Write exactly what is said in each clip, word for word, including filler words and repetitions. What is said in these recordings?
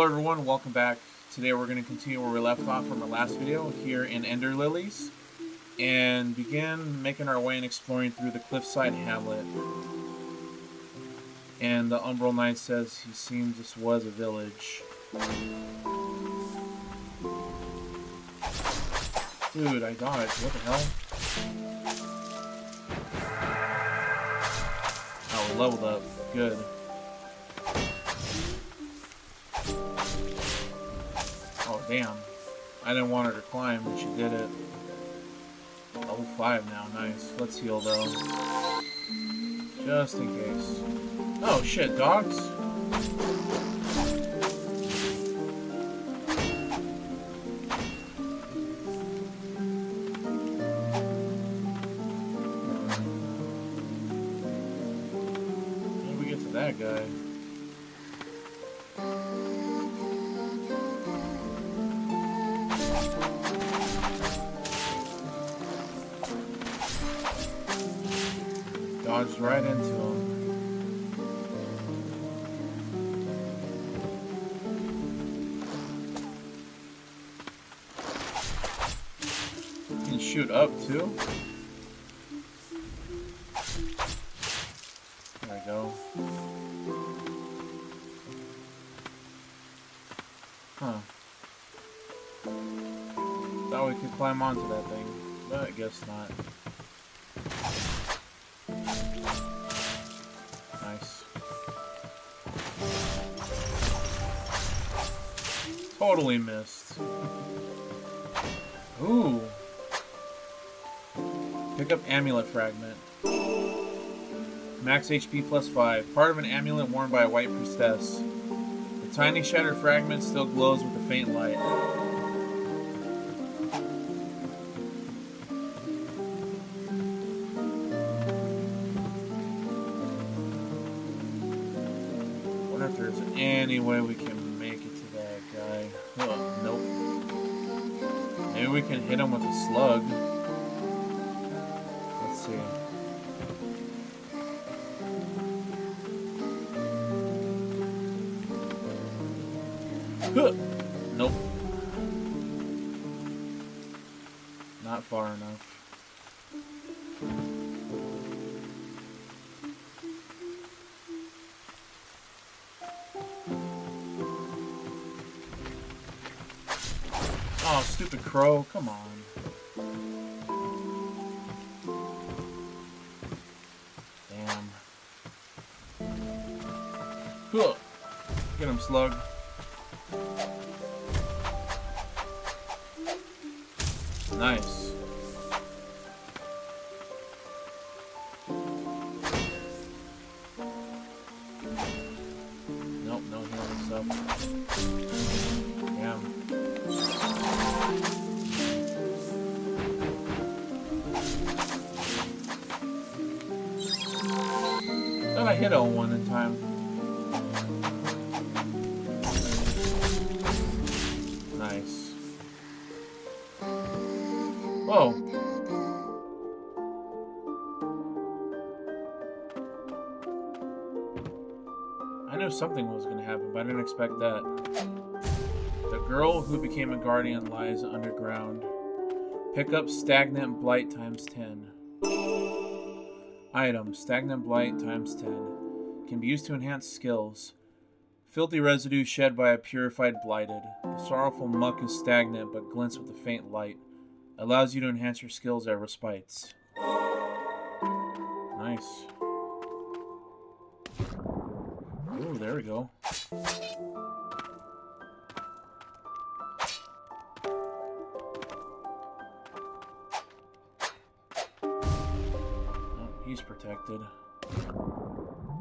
Hello everyone, welcome back. Today we're going to continue where we left off from our last video here in Ender Lilies and begin making our way and exploring through the cliffside hamlet. And the Umbral Knight says he seems this was a village. Dude, I dodged. What the hell? Oh, leveled up. Good. Damn, I didn't want her to climb, but she did it. Level five now, nice. Let's heal though, just in case. Oh shit, dogs! How do we get to that guy? Dodged right into him. You can shoot up too. There we go. Huh. Thought we could climb onto that thing, but I guess not. Totally missed. Ooh. Pick up amulet fragment. Max H P plus five. Part of an amulet worn by a white priestess. The tiny shattered fragment still glows with a faint light. I wonder if there's any way we can. Oh, nope. Maybe we can hit him with a slug. Let's see. Huh. Nope. Not far enough. Oh, stupid crow, come on. Damn. Huh. Get him, slug. Nice. Nope, no healing stuff. Damn. Thought I hit oh one in time. Nice. Whoa. I knew something was going to happen, but I didn't expect that. The girl who became a guardian lies underground. Pick up stagnant blight times ten. Item, stagnant blight times ten. Can be used to enhance skills. Filthy residue shed by a purified blighted. The sorrowful muck is stagnant but glints with a faint light. Allows you to enhance your skills at respites. Nice. Ooh, there we go. He's protected. Uh-oh.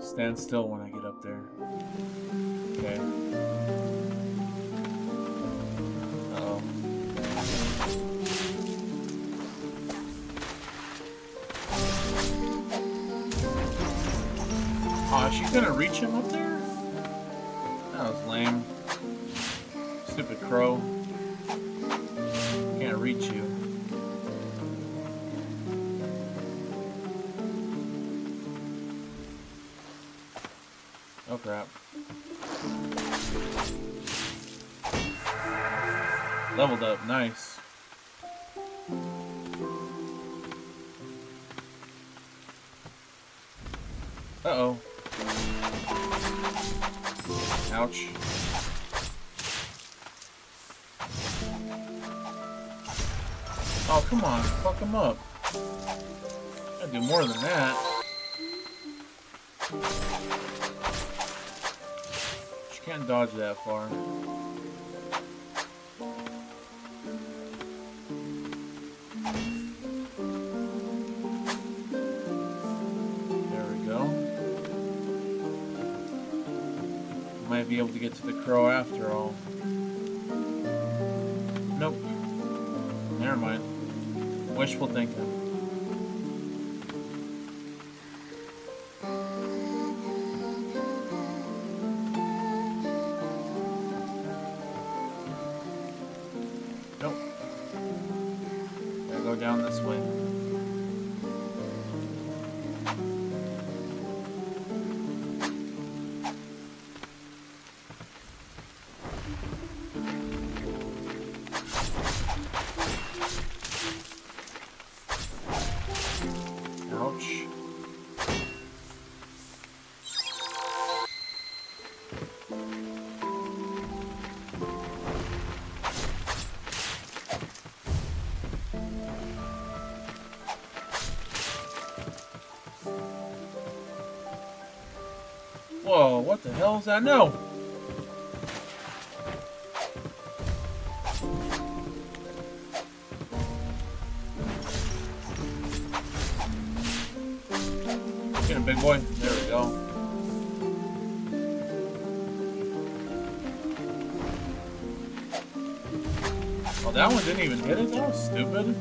Stand still when I get up there. Okay. Uh-oh. Aw, oh, she couldn't reach him up there? That was lame. Stupid crow. Can't reach you. Oh crap. Leveled up, nice. Uh-oh. Ouch. Oh, come on. Fuck him up. Gotta do more than that. She can't dodge that far. Might be able to get to the crow after all. Nope. Never mind. Wishful thinking. Nope. Gotta go down this way. Whoa, what the hell is that? No! Get him, big boy. There we go. Oh, that one didn't even hit it? That was stupid.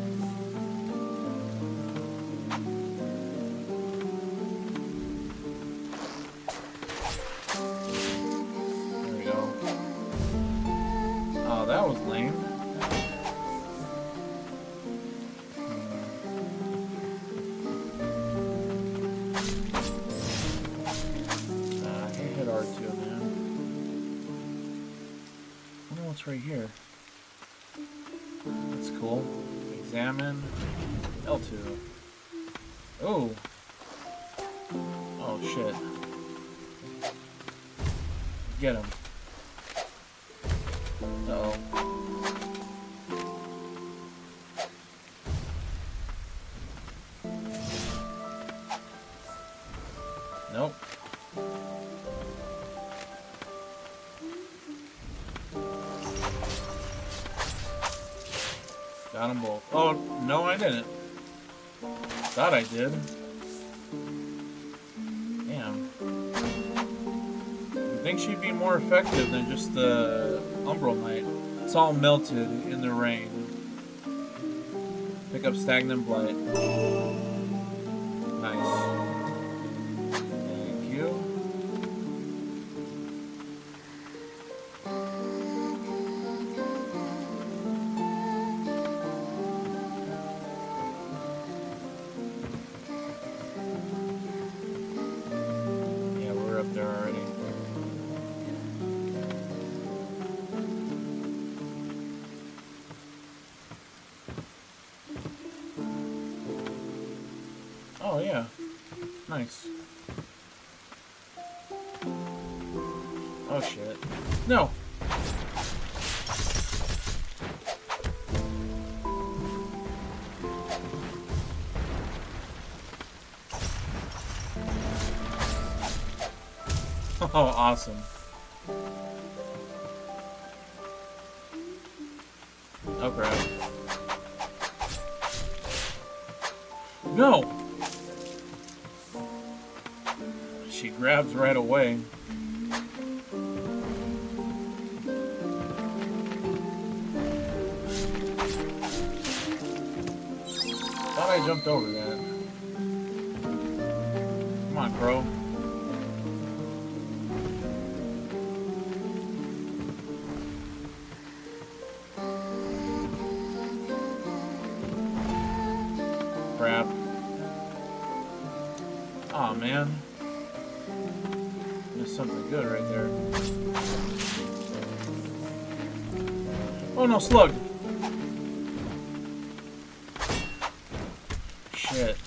Right here. That's cool. Examine L two. Oh. Oh shit. Get him. Uh-oh. Nope. Got them both. Oh, no, I didn't. Thought I did. Damn. I think she'd be more effective than just the Umbral Knight. It's all melted in the rain. Pick up Stagnant Blight. Nice. Thank you. Oh yeah, nice. Oh shit. No! Oh, awesome. Oh crap. No! She grabs right away. Thought I jumped over that. Come on, bro. crap. Aw, oh, man. There's something good right there. Oh no, slug! Shit.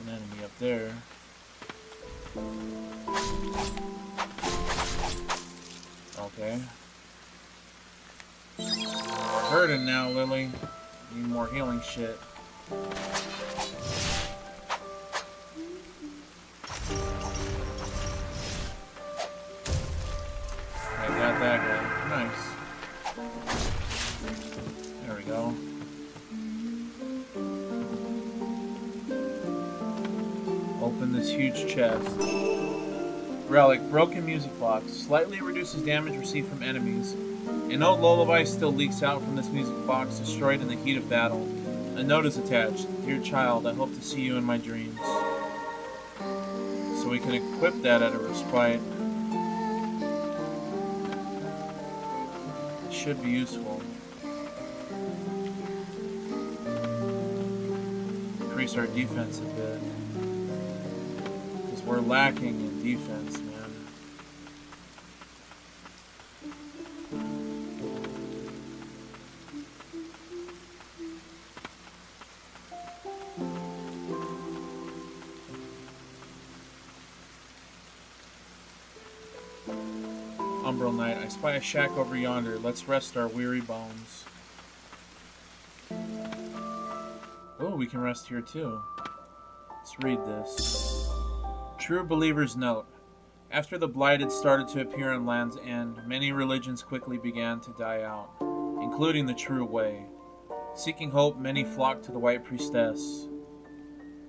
An enemy up there. Okay. We're hurting now, Lily. Need more healing shit. I got that guy. Nice. There we go. Open this huge chest. Relic, broken music box. Slightly reduces damage received from enemies. An old lullaby still leaks out from this music box, destroyed in the heat of battle. A note is attached. Dear child, I hope to see you in my dreams. So we can equip that at a respite. It should be useful. Increase our defense a bit. Because we're lacking in defense, man. Umbral Knight, I spy a shack over yonder. Let's rest our weary bones. Oh, we can rest here too. Let's read this. True Believer's Note. After the Blighted started to appear in Land's End, many religions quickly began to die out, including the True Way. Seeking hope, many flocked to the White Priestess.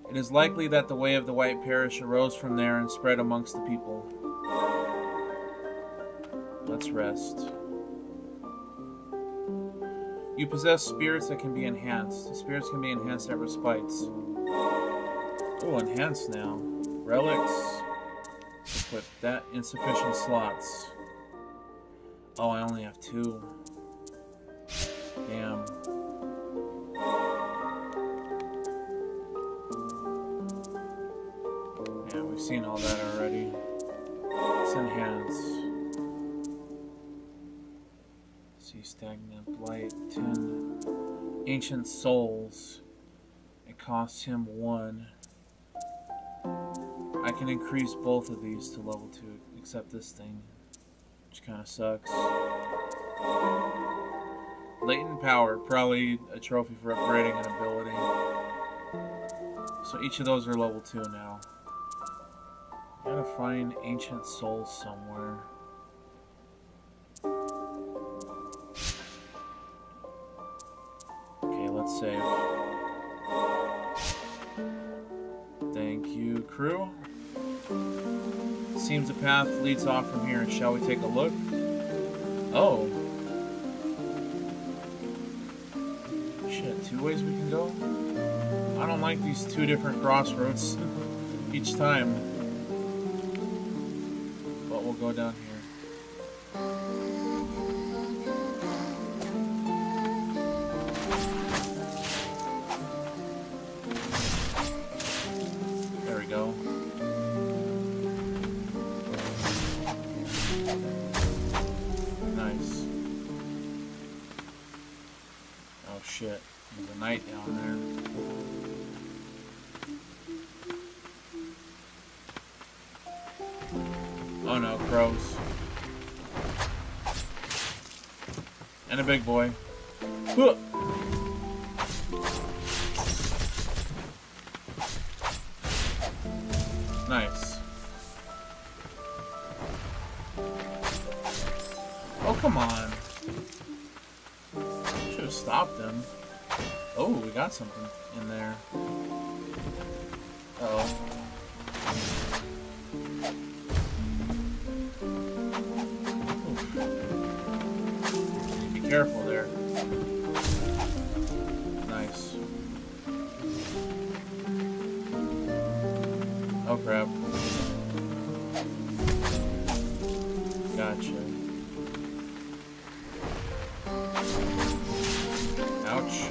It is likely that the Way of the White Parish arose from there and spread amongst the people. Let's rest. You possess spirits that can be enhanced. Spirits can be enhanced at respites. Oh, enhanced now. Relics. Equip that. Insufficient slots. Oh, I only have two. Damn. Yeah, we've seen all that already. Let's enhance. Stagnant Blight, ten Ancient Souls. It costs him one. I can increase both of these to level two, except this thing, which kind of sucks. Latent Power, probably a trophy for upgrading an ability. So each of those are level two now. Gotta find Ancient Souls somewhere. Save. Thank you, crew. Seems the path leads off from here. Shall we take a look? Oh. Shit, two ways we can go? I don't like these two different crossroads each time. But we'll go down here. Shit, there's a knight down there. Oh no, crows. And a big boy. Whoa. Nice. Oh, come on. Stop them. Oh, we got something in there. Uh-oh. Ooh. Be careful there. Nice. Oh, crap. Gotcha. Ouch.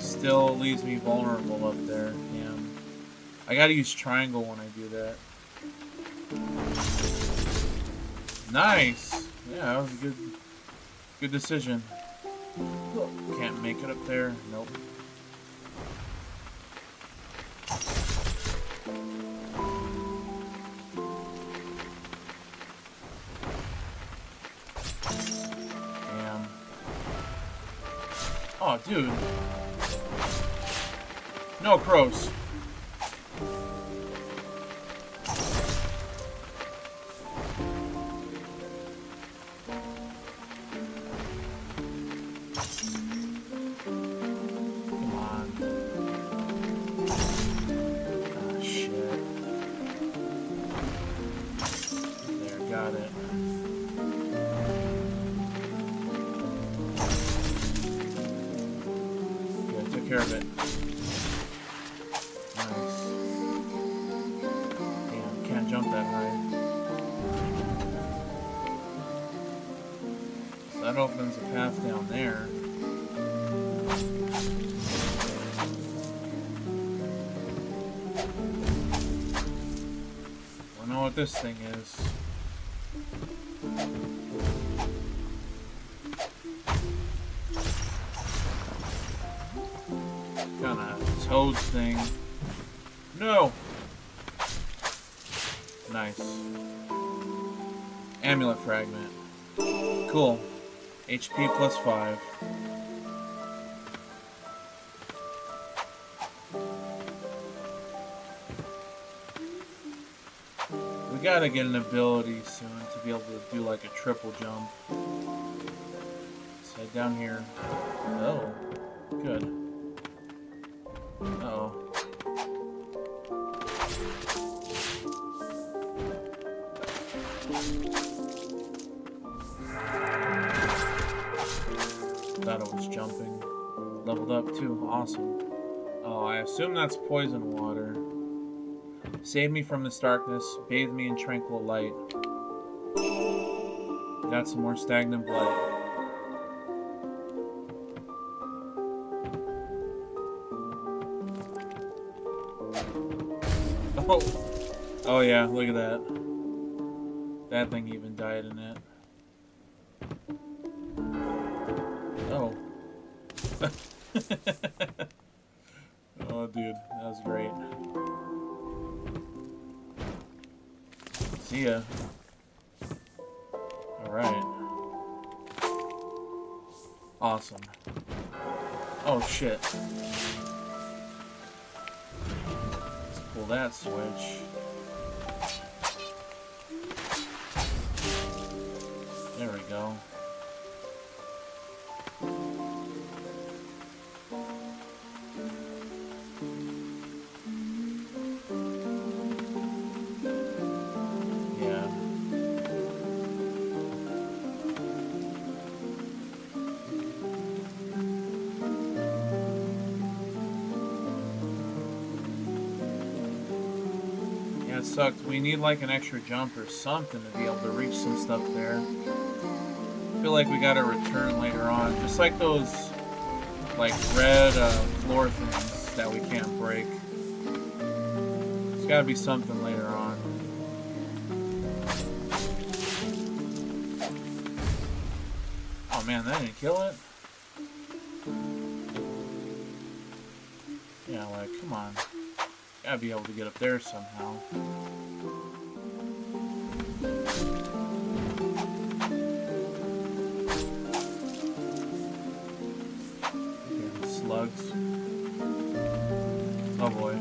Still leaves me vulnerable up there. Damn. I gotta use triangle when I do that. Nice! Yeah, that was a good, good decision. Can't make it up there. Nope. Damn. Oh, dude. No crows. Come on. Ah, shit. There, got it. Yeah, took care of it. That opens a path down there. I don't know what this thing is. Kind of toad thing. No! Nice. Amulet fragment. Cool. H P plus five. We gotta get an ability soon to be able to do like a triple jump. Let's head down here. Oh, good. Uh-oh. Thought it was jumping. Leveled up too. Awesome. Oh, I assume that's poison water. Save me from this darkness. Bathe me in tranquil light. Got some more stagnant blood. Oh. Oh yeah, look at that. That thing even died in it. Oh. Oh, dude. That was great. See ya. Alright. Awesome. Oh, shit. Let's pull that switch. There we go. Sucked. We need like an extra jump or something to be able to reach some stuff there. I feel like we got to return later on, just like those like red uh, floor things that we can't break. There's got to be something later on. Oh man, that didn't kill it. Yeah, like come on. Gotta be able to get up there somehow. Damn slugs. Oh boy.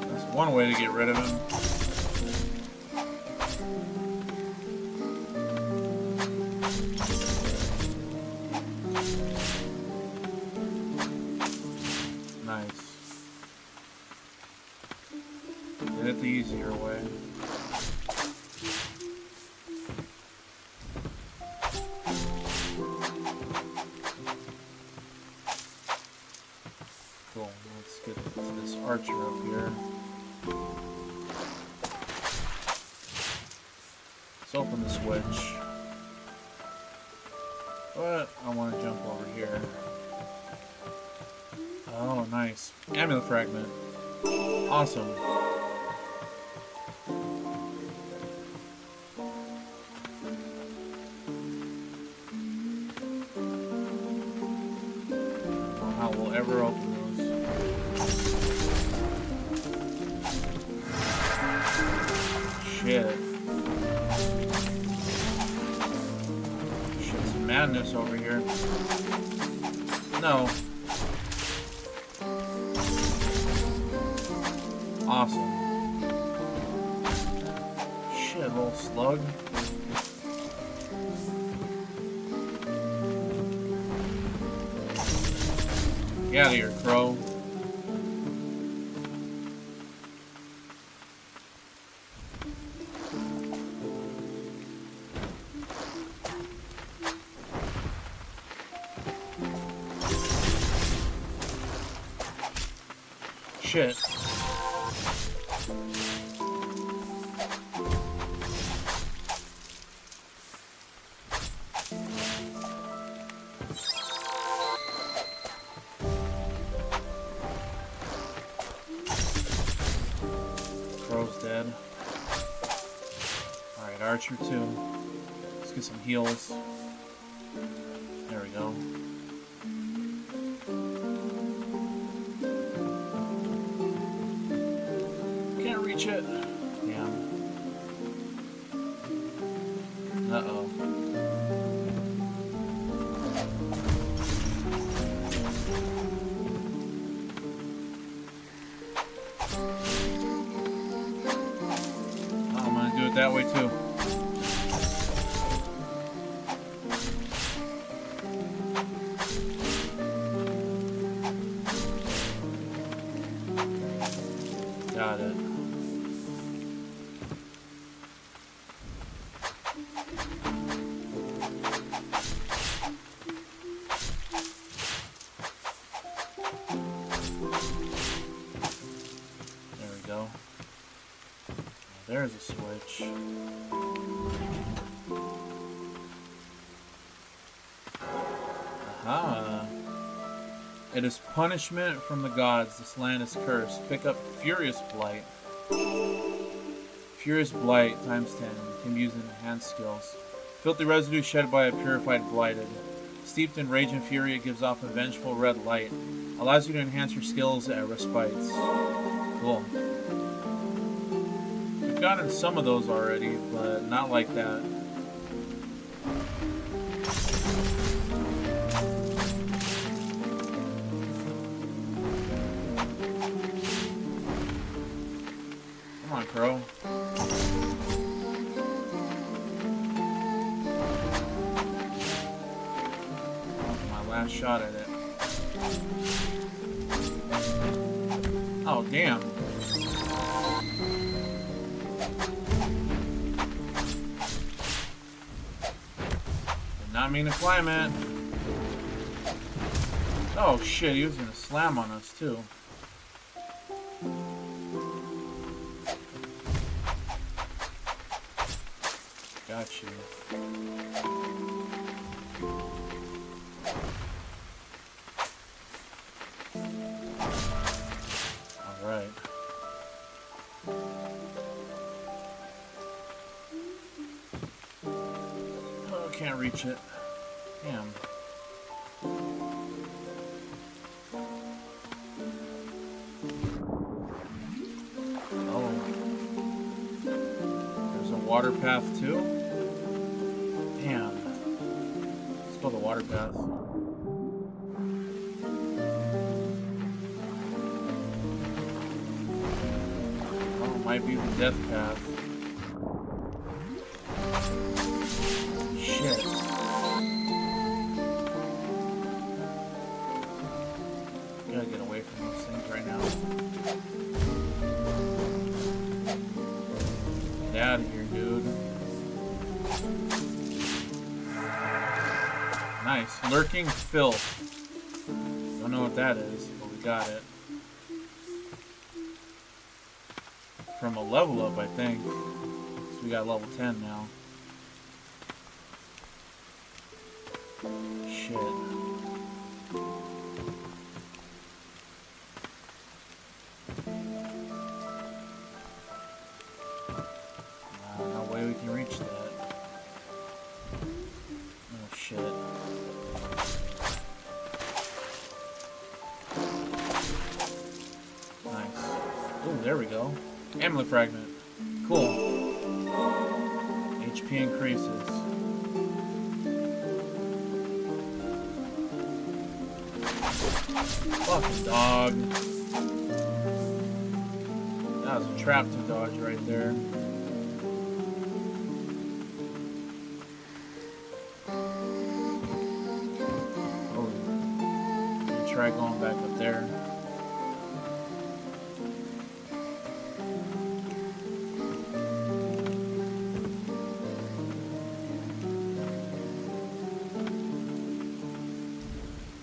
That's one way to get rid of him. Nice. it the easier way. Cool, let's get this archer up here. Let's open the switch. But I want to jump over here. Oh, nice. Amulet fragment. Awesome. How we'll ever open those. Shit. Shit's madness over here. No. Awesome. Shit, little slug. Get out of here, crow. Shit. Archer too. Let's get some heals. There we go. Can't reach it. Yeah. Uh-oh. I'm gonna do it that way too. Got it. There we go. There's a switch. Aha. It is punishment from the gods. This land is cursed. Pick up Furious Blight. Furious Blight times ten. Can be used in enhanced skills. Filthy residue shed by a purified blighted. Steeped in rage and fury, it gives off a vengeful red light. Allows you to enhance your skills at respites. Cool. We've gotten some of those already, but not like that. Come on, crow. My last shot at it. Oh, damn. Did not mean to fly, man. Oh, shit. He was going to slam on us, too. Got you. All right. Oh, can't reach it. Damn. Oh. There's a water path too. Damn. Let's go to the water path. Oh, might be the death path. Shit. Gotta get away from those things right now. Lurking filth. I don't know what that is, but we got it. From a level up, I think. So we got level ten now. Shit. No way we can reach that. Oh shit. Nice. Oh, there we go. Amulet fragment. Cool. H P increases. Fucking dog. That was a trap to dodge right there. Oh, I'm gonna try going back up there.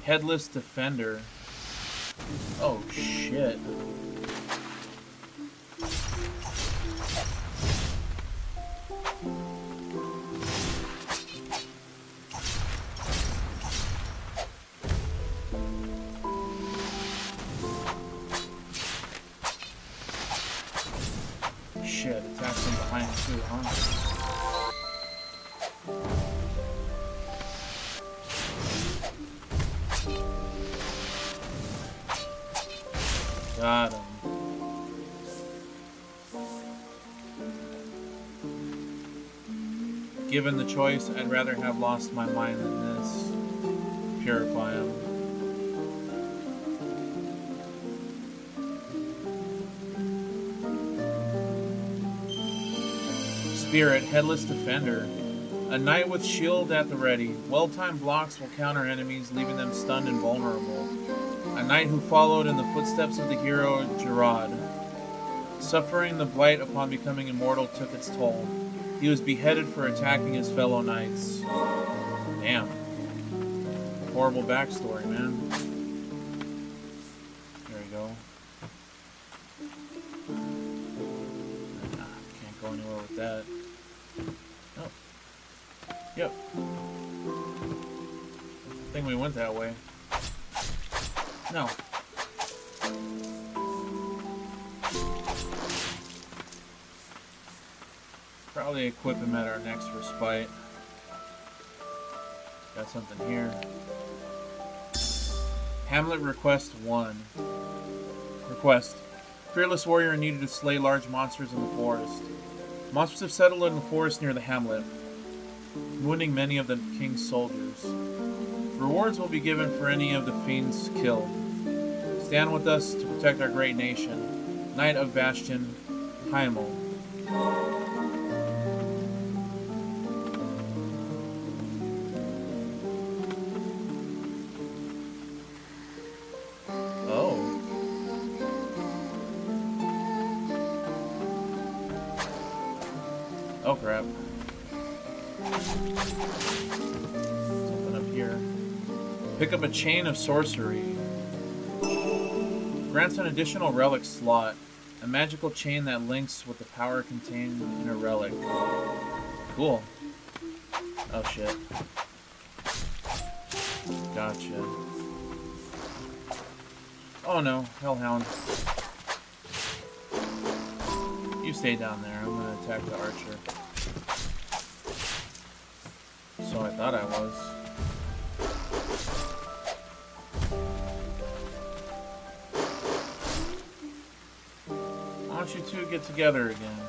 Headless Defender. Oh shit. Shit, attacks from behind too, huh? Got him. Given the choice, I'd rather have lost my mind than this. Purify him. Spirit, Headless Defender. A knight with shield at the ready. Well-timed blocks will counter enemies, leaving them stunned and vulnerable. A knight who followed in the footsteps of the hero, Gerard. Suffering the blight upon becoming immortal took its toll. He was beheaded for attacking his fellow knights. Damn. Horrible backstory, man. There we go. Nah, can't go anywhere with that. Oh. Yep. I think we went that way. No. Probably equip him at our next respite. Got something here. Hamlet Request one. Request. Fearless warrior needed to slay large monsters in the forest. Monsters have settled in the forest near the hamlet, wounding many of the king's soldiers. Rewards will be given for any of the fiends killed. Stand with us to protect our great nation. Knight of Bastion, Heimel. Oh. Oh crap. Something up here. Pick up a Chain of Sorcery. Grants an additional relic slot. A magical chain that links with the power contained in a relic. Cool. Oh shit. Gotcha. Oh no, Hellhound. You stay down there, I'm gonna attack the archer. So I thought I was. You two get together again. Yeah.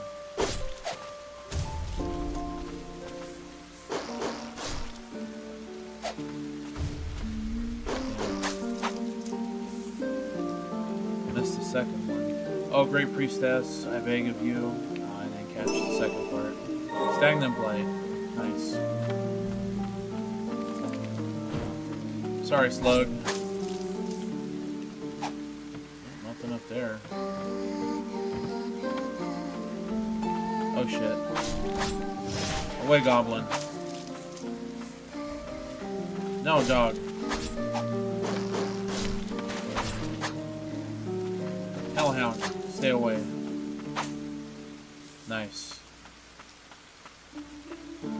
Missed the second one. Oh, great priestess, I beg of you. Oh, I didn't catch the second part. Stagnant Blight. Nice. Sorry, Slug. Nothing up there. Oh shit. Away, goblin. No, dog. Hellhound, stay away. Nice. Ooh.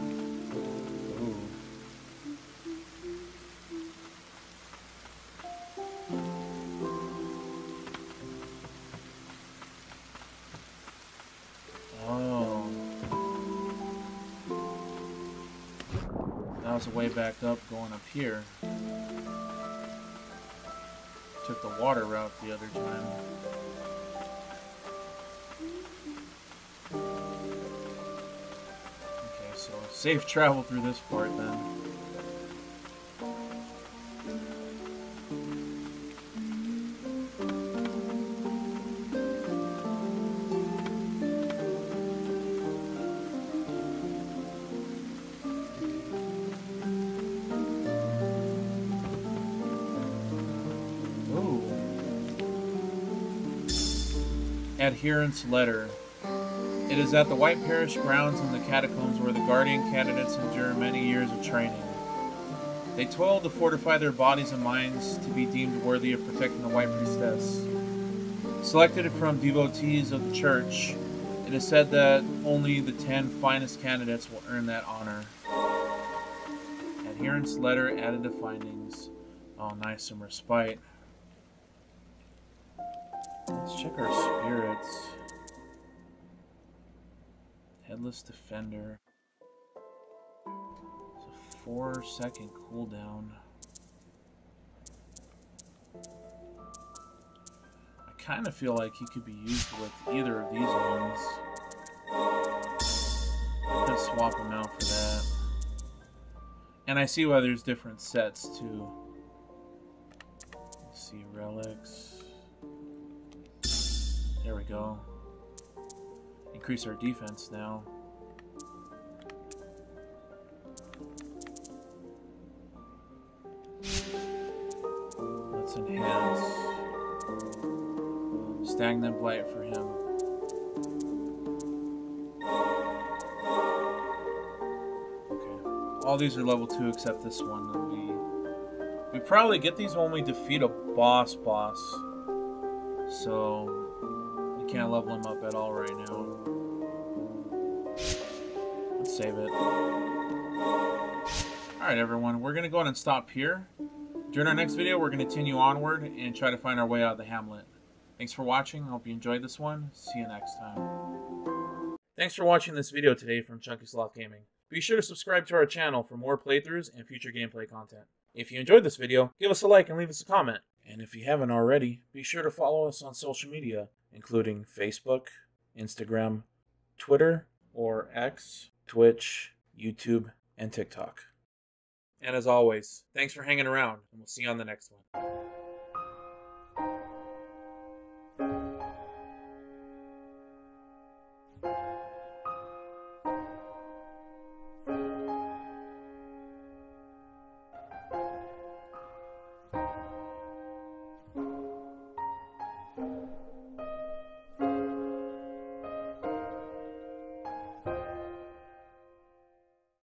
Oh. That was a way back up going up here. Took the water route the other time. Safe travel through this part, then. Ooh. Adherence letter. It is at the White Parish grounds in the catacombs where the Guardian candidates endure many years of training. They toil to fortify their bodies and minds to be deemed worthy of protecting the White Priestess. Selected from devotees of the Church, it is said that only the ten finest candidates will earn that honor. Adherence letter added to findings. Oh, nice, some respite. Let's check our spirits. Headless Defender. It's a four second cooldown. I kind of feel like he could be used with either of these ones. I'm gonna swap him out for that. And I see why there's different sets too. Let's see, relics. There we go. Increase our defense now. Let's enhance Stagnant Blight for him. Okay. All these are level two except this one. We, we probably get these when we defeat a boss boss. So... can't level him up at all right now. Let's save it. Alright everyone, we're going to go ahead and stop here. During our next video, we're going to continue onward and try to find our way out of the hamlet. Thanks for watching. I hope you enjoyed this one. See you next time. Thanks for watching this video today from Chunky Sloth Gaming. Be sure to subscribe to our channel for more playthroughs and future gameplay content. If you enjoyed this video, give us a like and leave us a comment. And if you haven't already, be sure to follow us on social media, including Facebook, Instagram, Twitter, or X, Twitch, YouTube, and TikTok. And as always, thanks for hanging around, and we'll see you on the next one.